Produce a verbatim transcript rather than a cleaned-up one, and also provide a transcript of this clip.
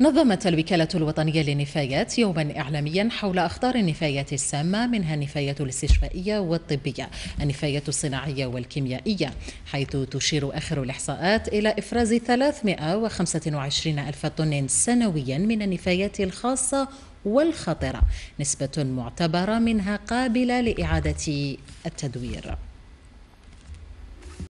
نظمت الوكالة الوطنية للنفايات يوما إعلاميا حول أخطار النفايات السامة، منها النفايات الاستشفائية والطبية، النفايات الصناعية والكيميائية، حيث تشير آخر الإحصاءات إلى إفراز ثلاثمئة وخمسة وعشرين ألف طن سنويا من النفايات الخاصة والخطرة، نسبة معتبرة منها قابلة لإعادة التدوير.